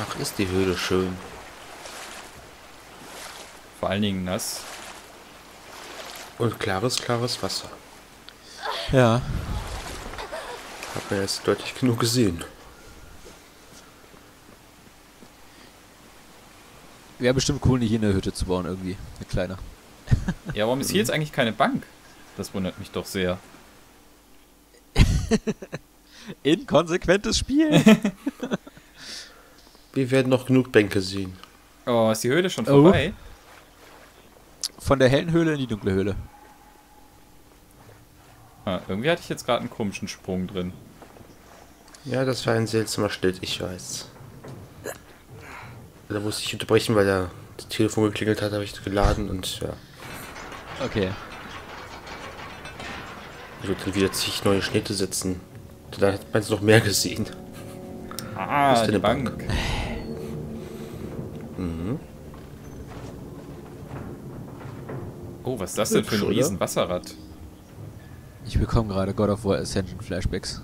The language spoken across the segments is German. Ach, ist die Höhle schön. Vor allen Dingen nass. Und klares Wasser. Ja. Hat man jetzt deutlich genug gesehen. Wäre bestimmt cool, nicht hier eine Hütte zu bauen irgendwie. Eine kleine. Ja, warum ist hier jetzt eigentlich keine Bank? Das wundert mich doch sehr. Inkonsequentes Spiel. Wir werden noch genug Bänke sehen. Oh, ist die Höhle schon vorbei? Von der hellen Höhle in die dunkle Höhle. Ah, irgendwie hatte ich jetzt gerade einen komischen Sprung drin. Ja, das war ein seltsamer Schnitt, ich weiß. Da musste ich unterbrechen, weil da das Telefon geklingelt hat, habe ich geladen und ja. Okay. Ich würde dann wieder zig neue Schnitte setzen. Da hat man es noch mehr gesehen. Ah, das ist eine Bank. Mhm. Oh, was ist das denn für ein riesen Wasserrad? Ich bekomme gerade God of War Ascension Flashbacks.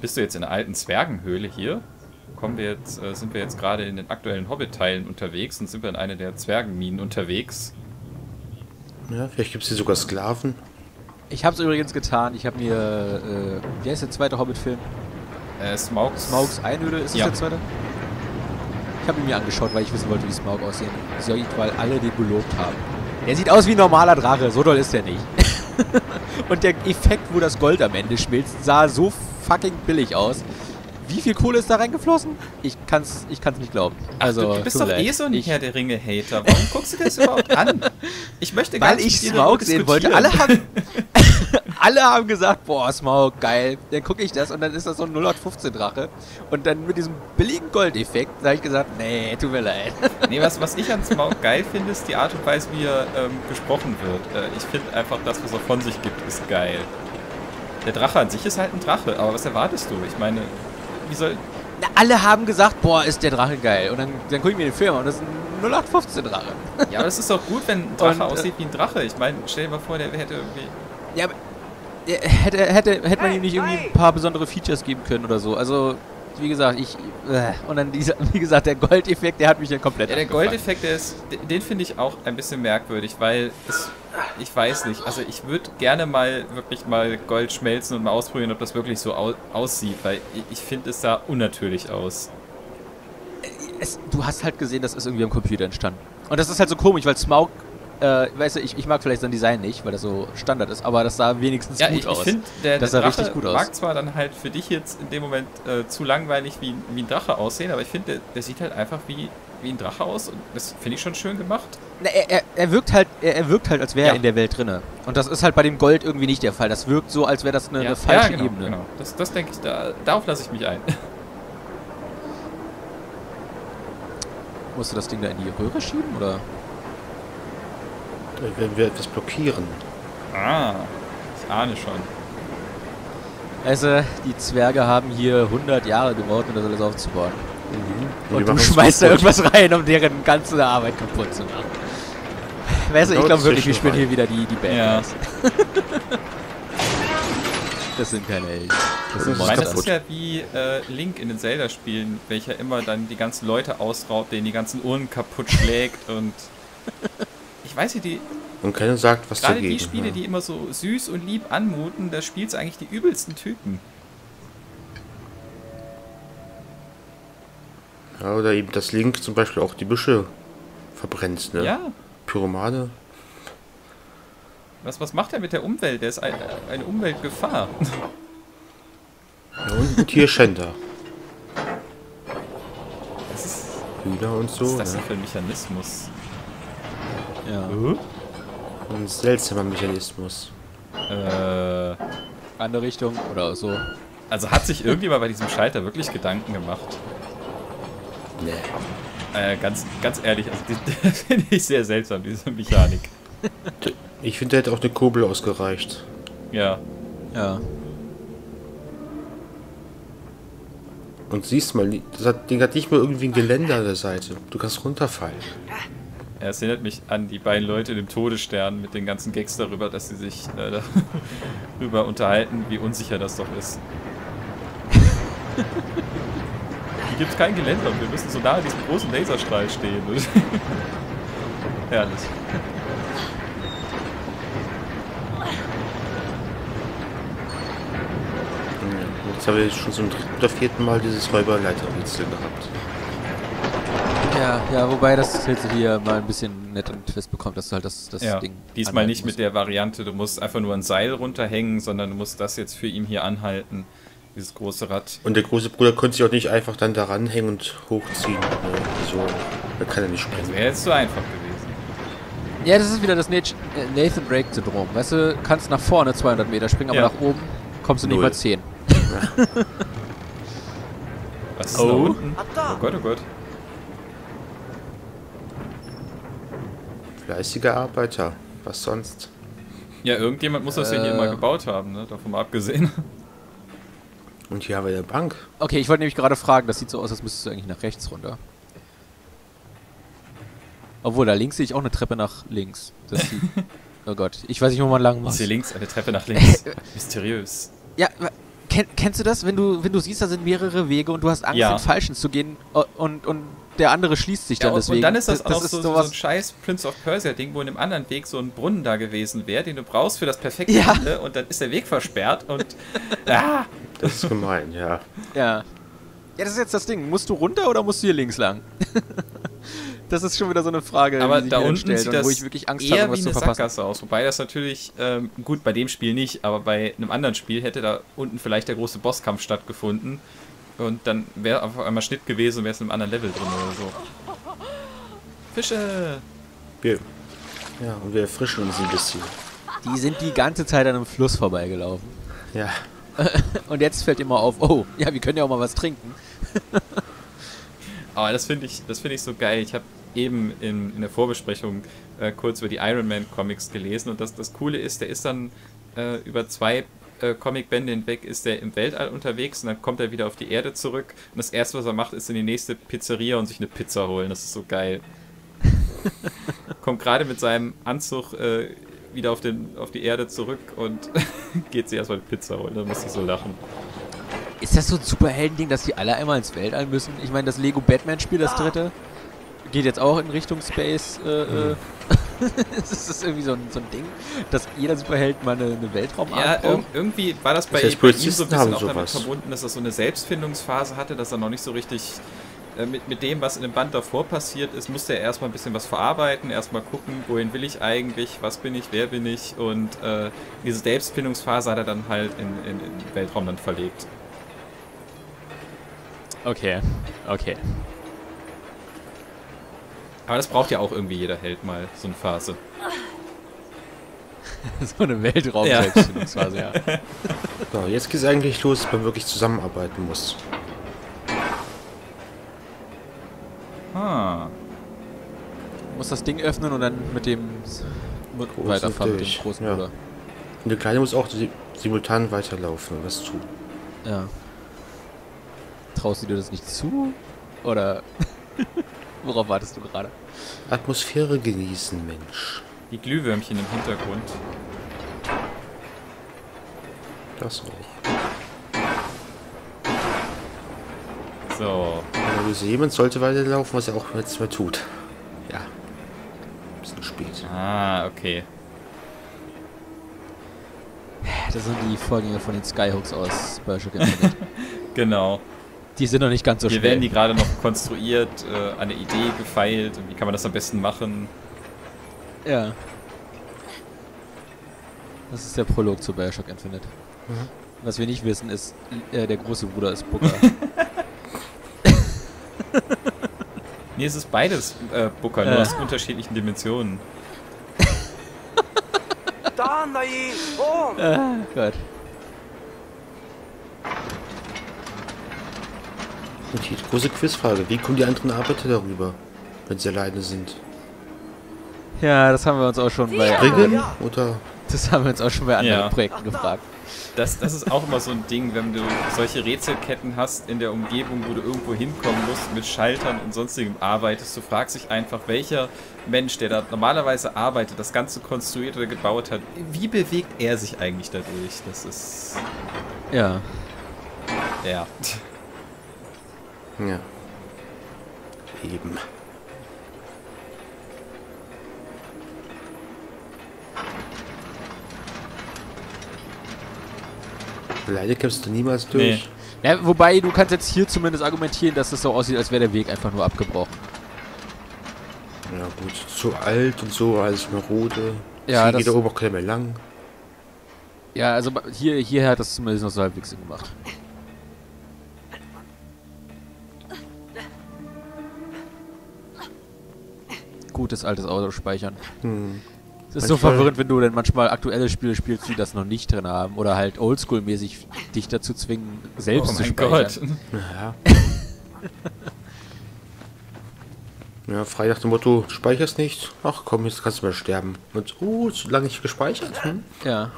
Bist du jetzt in der alten Zwergenhöhle hier? Sind wir jetzt gerade in den aktuellen Hobbit-Teilen unterwegs und sind wir in einer der Zwergenminen unterwegs. Ja, vielleicht gibt es hier sogar Sklaven. Ich habe es übrigens getan. Ich habe mir, wie heißt der zweite Hobbit-Film? Smaugs Einhöhle ist ja. Das der zweite? Ich habe ihn mir angeschaut, weil ich wissen wollte, wie Smaug aussehen soll, weil alle den gelobt haben. Der sieht aus wie ein normaler Drache, so doll ist der nicht. Und der Effekt, wo das Gold am Ende schmilzt, sah so fucking billig aus. Wie viel Kohle ist da reingeflossen? Ich kann's nicht glauben. Also, ach, du bist doch eh so nicht Herr der Ringe-Hater. Warum guckst du das überhaupt an? Ich möchte gar nicht Smaug sehen wollte. Alle haben gesagt, boah, Smaug, geil. Dann gucke ich das und dann ist das so ein 0815-Drache. Und dann mit diesem billigen Goldeffekt habe ich gesagt, nee, tut mir leid. Nee, was ich an Smaug geil finde, ist die Art und Weise, wie er gesprochen wird. Ich finde einfach, das, was er von sich gibt, ist geil. Der Drache an sich ist halt ein Drache, aber was erwartest du? Ich meine... Na, alle haben gesagt, boah, ist der Drache geil. Und dann gucke ich mir den Film an und das ist ein 0815-Drache. Ja, aber das ist doch gut, wenn ein Drache aussieht wie ein Drache. Ich meine, stell dir mal vor, der hätte irgendwie... Ja, aber hätte man ihm nicht irgendwie ein paar besondere Features geben können oder so. Also, wie gesagt, und dann, wie gesagt, der Goldeffekt, der hat mich ja komplett abgefangen. Der Goldeffekt, den finde ich auch ein bisschen merkwürdig, weil es... Ich weiß nicht, also ich würde gerne mal wirklich mal Gold schmelzen und mal ausprobieren, ob das wirklich so aussieht, weil ich finde, es sah unnatürlich aus. Du hast halt gesehen, das ist irgendwie am Computer entstanden. Und das ist halt so komisch, weil Smaug, weißt du, ich mag vielleicht sein Design nicht, weil das so Standard ist, aber das sah wenigstens gut aus. Ja, ich finde, der Drache mag zwar dann halt für dich jetzt in dem Moment zu langweilig wie ein Drache aussehen, aber ich finde, der sieht halt einfach wie ein Drache aus und das finde ich schon schön gemacht. Na, er wirkt halt, als wäre er in der Welt drinne. Und das ist halt bei dem Gold irgendwie nicht der Fall. Das wirkt so, als wäre das eine falsche Ebene. Genau. Das denke ich, darauf lasse ich mich ein. Musst du das Ding da in die Röhre schieben, oder? Da werden wir etwas blockieren. Ah, ich ahne schon. Also, die Zwerge haben hier 100 Jahre gebraucht, um das alles aufzubauen. Mhm. Und du schmeißt da irgendwas rein, um deren ganze Arbeit kaputt zu machen. Weißt du, ich glaube wirklich, wir spielen hier wieder die Band. Ja. Das sind keine Helden. Das ist ja wie Link in den Zelda-Spielen, welcher immer dann die ganzen Leute ausraubt, denen die ganzen Uhren kaputt schlägt und... Ich weiß nicht, und keiner sagt, was dagegen. Gerade die Spiele, die immer so süß und lieb anmuten, da spielst du eigentlich die übelsten Typen. Ja, oder eben, dass Link zum Beispiel auch die Büsche verbrennt, ne? Ja. Pyromane. Was macht er mit der Umwelt? Der ist eine Umweltgefahr. Ja, und ein Tierschänder. Hühner und so. Was ist das denn für ein Mechanismus? Ja. Ein seltsamer Mechanismus. Andere Richtung oder so. Also hat sich irgendjemand bei diesem Schalter wirklich Gedanken gemacht? Nee. Ganz ehrlich, also das finde ich sehr seltsam, diese Mechanik. Ich finde, da hätte auch eine Kurbel ausgereicht. Ja. Ja. Und siehst mal, das Ding hat nicht mal irgendwie ein Geländer an der Seite. Du kannst runterfallen. Ja, es erinnert mich an die beiden Leute in dem Todesstern mit den ganzen Gags darüber, dass sie sich darüber unterhalten, wie unsicher das doch ist. gibt es kein Geländer und wir müssen so nah an diesem großen Laserstrahl stehen. Herrlich. Jetzt habe ich schon zum 3. oder 4. Mal dieses Räuberleiterrätsel gehabt. Ja, wobei das Rätsel hier mal ein bisschen netteren Twist bekommt, dass du halt das ja, Ding diesmal nicht musst. Mit der Variante, du musst einfach nur ein Seil runterhängen, sondern du musst das jetzt für ihn hier anhalten, dieses große Rad. Und der große Bruder konnte sich auch nicht einfach dann da ranhängen und hochziehen. So, da kann er nicht springen. Das wäre jetzt zu einfach gewesen. Ja, das ist wieder das Nathan-Break-Syndrom. Weißt du, kannst nach vorne 200 Meter springen, aber nach oben kommst du nicht mal 10. Was ist da unten? Oh Gott, oh Gott. Fleißiger Arbeiter, was sonst? Ja, irgendjemand muss das ja hier mal gebaut haben, ne? Davon mal abgesehen. Und hier haben wir eine Bank. Okay, ich wollte nämlich gerade fragen, das sieht so aus, als müsstest du eigentlich nach rechts runter. Obwohl, da links sehe ich auch eine Treppe nach links. Das sieht oh Gott, ich weiß nicht, wo man lang muss. Hier links eine Treppe nach links. Mysteriös. Ja, kennst du das, wenn du siehst, da sind mehrere Wege und du hast Angst, den falschen zu gehen und der andere schließt sich dann deswegen. Und dann ist das auch so ein scheiß Prince of Persia-Ding, wo in einem anderen Weg so ein Brunnen da gewesen wäre, den du brauchst für das perfekte Ende und dann ist der Weg versperrt und... Das ist gemein, ja. Ja, das ist jetzt das Ding. Musst du runter oder musst du hier links lang? Das ist schon wieder so eine Frage, aber die sich da unten sieht das wo ich wirklich Angst eher habe, wie eine Sackgasse aus. Wobei das natürlich, gut, bei dem Spiel nicht, aber bei einem anderen Spiel hätte da unten vielleicht der große Bosskampf stattgefunden und dann wäre auf einmal Schnitt gewesen und wäre es in einem anderen Level drin oder so. Fische! Ja, und wir erfrischen uns ein bisschen. Die sind die ganze Zeit an einem Fluss vorbeigelaufen. Ja. Und jetzt fällt immer auf, oh, ja, wir können ja auch mal was trinken. Aber das finde ich so geil. Ich habe eben in der Vorbesprechung kurz über die Iron Man Comics gelesen und das Coole ist, der ist dann über 2 Comicbände hinweg ist der im Weltall unterwegs und dann kommt er wieder auf die Erde zurück und das erste, was er macht, ist in die nächste Pizzeria und sich eine Pizza holen. Das ist so geil. Kommt gerade mit seinem Anzug wieder auf die Erde zurück und geht sich erstmal eine Pizza holen. Da muss ich so lachen. Ist das so ein Superhelden-Ding, dass die alle einmal ins Weltall müssen? Ich meine, das Lego Batman-Spiel, das 3. geht jetzt auch in Richtung Space. Ist das irgendwie so ein Ding, dass jeder Superheld mal eine Weltraumarbeit braucht? Ja, irgendwie war das bei ihm so ein bisschen auch damit verbunden, dass er so eine Selbstfindungsphase hatte, dass er noch nicht so richtig mit dem, was in dem Band davor passiert ist, musste er erstmal ein bisschen was verarbeiten, erstmal gucken, wohin will ich eigentlich, was bin ich, wer bin ich und diese Selbstfindungsphase hat er dann halt in Weltraum dann verlegt. Okay. Aber das braucht ja auch irgendwie jeder Held mal, so eine Phase. So eine Weltraum-Selbstfindungsphase, So, jetzt geht's eigentlich los, dass man wirklich zusammenarbeiten muss. Du musst das Ding öffnen und dann mit dem weiterfahren, mit dem großen Bruder. Und der Kleine muss auch simultan weiterlaufen und was tun. Ja. Traust du dir das nicht zu? Oder worauf wartest du gerade? Atmosphäre genießen, Mensch. Die Glühwürmchen im Hintergrund. Das auch. So. Also jemand sollte weiterlaufen, was er auch jetzt mal tut. Ja. Ein bisschen spät. Okay. Das sind die Vorgänger von den Skyhooks aus Bioshock Infinite. Genau. Die sind noch nicht ganz so schwer. Hier werden die gerade noch konstruiert, an eine Idee gefeilt und wie kann man das am besten machen. Ja. Das ist der Prolog zu Bioshock Infinite. Mhm. Was wir nicht wissen ist, der große Bruder ist Booker. Nee, es ist beides Booker, nur aus unterschiedlichen Dimensionen. Gott. Und die große Quizfrage, wie kommen die anderen Arbeiter darüber, wenn sie alleine sind? Ja, das haben wir uns auch schon bei anderen Projekten gefragt. Das ist auch immer so ein Ding, wenn du solche Rätselketten hast in der Umgebung, wo du irgendwo hinkommen musst, mit Schaltern und sonstigem arbeitest. Du fragst dich einfach, welcher Mensch, der da normalerweise arbeitet, das Ganze konstruiert oder gebaut hat, wie bewegt er sich eigentlich dadurch? Das ist... Ja. Ja. Eben. Leider kommst du niemals durch. Nee. Ja, wobei, du kannst jetzt hier zumindest argumentieren, dass das so aussieht, als wäre der Weg einfach nur abgebrochen. Ja gut, zu alt und so, alles marode. Ja, das geht da oben auch keiner mehr lang. Ja, also hier hat das zumindest noch so halbwegs Sinn gemacht. Gutes altes Auto speichern. Hm. Es ist manchmal so verwirrend, wenn du dann manchmal aktuelle Spiele spielst, die das noch nicht drin haben. Oder halt oldschool-mäßig dich dazu zwingen, selbst zu speichern. Oh mein Gott. Ja. Ja, frei nach dem Motto, du speicherst nicht. Ach komm, jetzt kannst du mal sterben. Und, zu lange nicht gespeichert. Hm? Ja.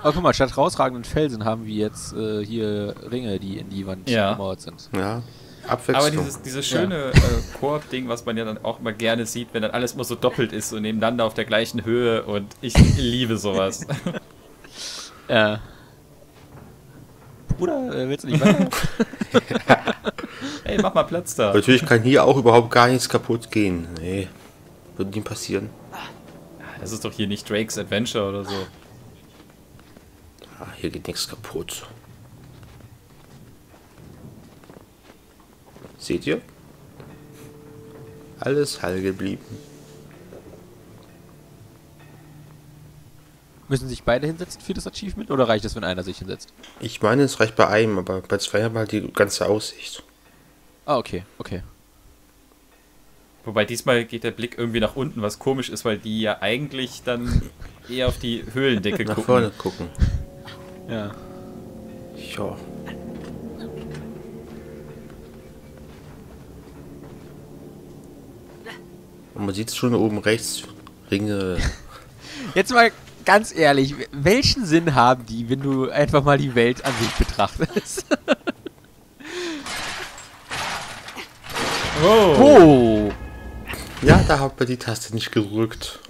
Aber guck mal, statt rausragenden Felsen haben wir jetzt hier Ringe, die in die Wand gemauert sind. Ja. Aber dieses schöne Koop-Ding, was man ja dann auch immer gerne sieht, wenn dann alles immer so doppelt ist, so nebeneinander auf der gleichen Höhe, und ich liebe sowas. Ja. Bruder, willst du nicht weiter? Hey, mach mal Platz da. Natürlich kann hier auch überhaupt gar nichts kaputt gehen. Nee, würde nie passieren. Das ist doch hier nicht Drake's Adventure oder so. Ah, hier geht nichts kaputt. Seht ihr? Alles heil geblieben. Müssen sich beide hinsetzen für das Achievement, oder reicht es, wenn einer sich hinsetzt? Ich meine, es reicht bei einem, aber bei zwei haben wir halt die ganze Aussicht. Ah, okay, okay. Wobei diesmal geht der Blick irgendwie nach unten, was komisch ist, weil die ja eigentlich dann eher auf die Höhlendecke gucken. Nach vorne gucken. Ja. Ja. Und man sieht es schon oben rechts, Ringe. Jetzt mal ganz ehrlich, welchen Sinn haben die, wenn du einfach mal die Welt an sich betrachtest? Oh. Oh! Ja, da hat man die Taste nicht gerückt.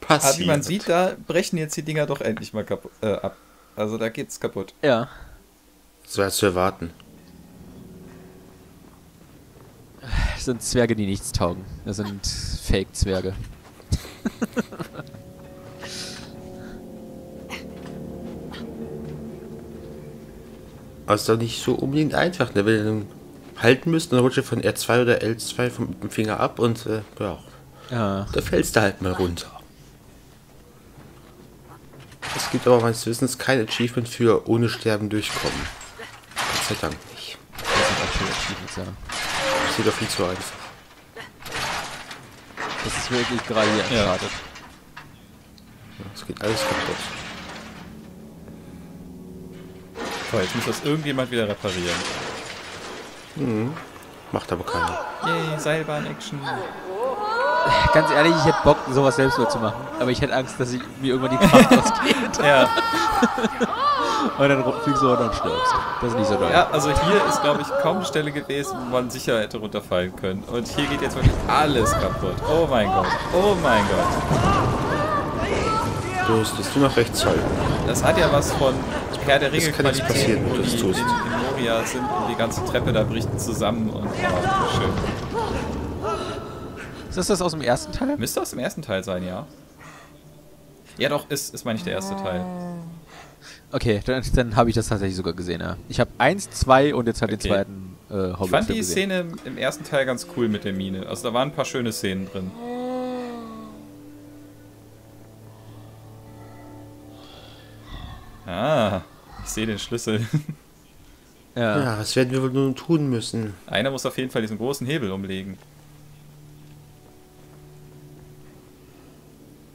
Passiert. Aber wie man sieht, da brechen jetzt die Dinger doch endlich mal kaputt, ab. Also da geht's kaputt. Ja. Das war zu erwarten. Das sind Zwerge, die nichts taugen. Das sind Fake-Zwerge. Also doch nicht so unbedingt einfach, ne? Wenn ihr dann halten müsst, dann rutscht ihr von R2 oder L2 vom Finger ab und ja, da fällst du halt mal runter. Es gibt aber meines Wissens kein Achievement für ohne Sterben durchkommen. Gott sei Dank nicht. Das sind auch schon Achievements, ja. Das ist doch viel zu einfach. Das ist wirklich gerade hier geschadet. Ja. Es geht alles kaputt. Toll, jetzt muss das irgendjemand wieder reparieren. Mhm. Macht aber keiner. Yay, Seilbahn-Action. Ganz ehrlich, ich hätte Bock, sowas selbst nur zu machen. Aber ich hätte Angst, dass ich mir irgendwann die Kraft ausgeht. Ja. Und dann fliegst du runter und stirbst. Das ist nicht so doll. Ja, also hier ist, glaube ich, kaum eine Stelle gewesen, wo man sicher hätte runterfallen können. Und hier geht jetzt wirklich alles kaputt. Oh mein Gott. Oh mein Gott. Du musstest nur noch rechts halten. Das hat ja was von Herr der Ringe Qualität, passieren, wo die in Moria sind und die ganze Treppe da bricht zusammen. Und schön. Ist das aus dem ersten Teil? Müsste aus dem ersten Teil sein, ja. Ja doch, ist meine ich der erste Teil. Okay, dann habe ich das tatsächlich sogar gesehen, ja. Ich habe 1, 2 und jetzt halt den zweiten Hobbit. Ich fand die Szene im ersten Teil ganz cool mit der Mine. Also da waren ein paar schöne Szenen drin. Ah, ich sehe den Schlüssel. Ja. Ja, was werden wir wohl nun tun müssen? Einer muss auf jeden Fall diesen großen Hebel umlegen.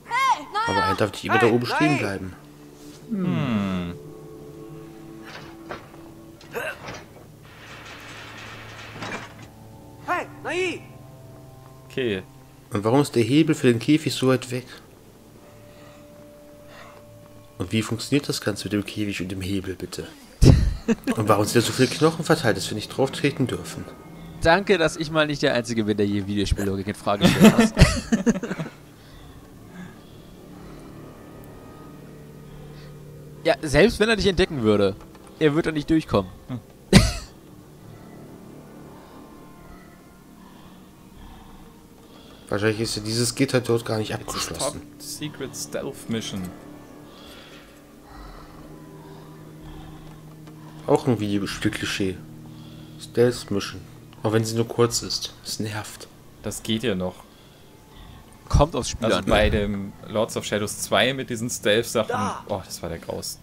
Hey, aber einer darf nicht immer da oben stehen bleiben. Hm. Okay. Und warum ist der Hebel für den Käfig so weit weg? Und wie funktioniert das Ganze mit dem Käfig und dem Hebel, bitte? Und warum sind da so viele Knochen verteilt, dass wir nicht drauf treten dürfen? Danke, dass ich mal nicht der Einzige bin, der hier Videospiellogik in Frage stellen muss. Ja, selbst wenn er dich entdecken würde, er würde da nicht durchkommen. Hm. Wahrscheinlich ist ja dieses Gitter dort gar nicht abgeschlossen. Top Secret Stealth Mission. Auch ein Videospiel-Klischee. Stealth Mission. Auch wenn sie nur kurz ist. Es nervt. Das geht ja noch. Kommt aufs Spiel an. Bei dem Lords of Shadows 2 mit diesen Stealth-Sachen. Oh, das war der Graus.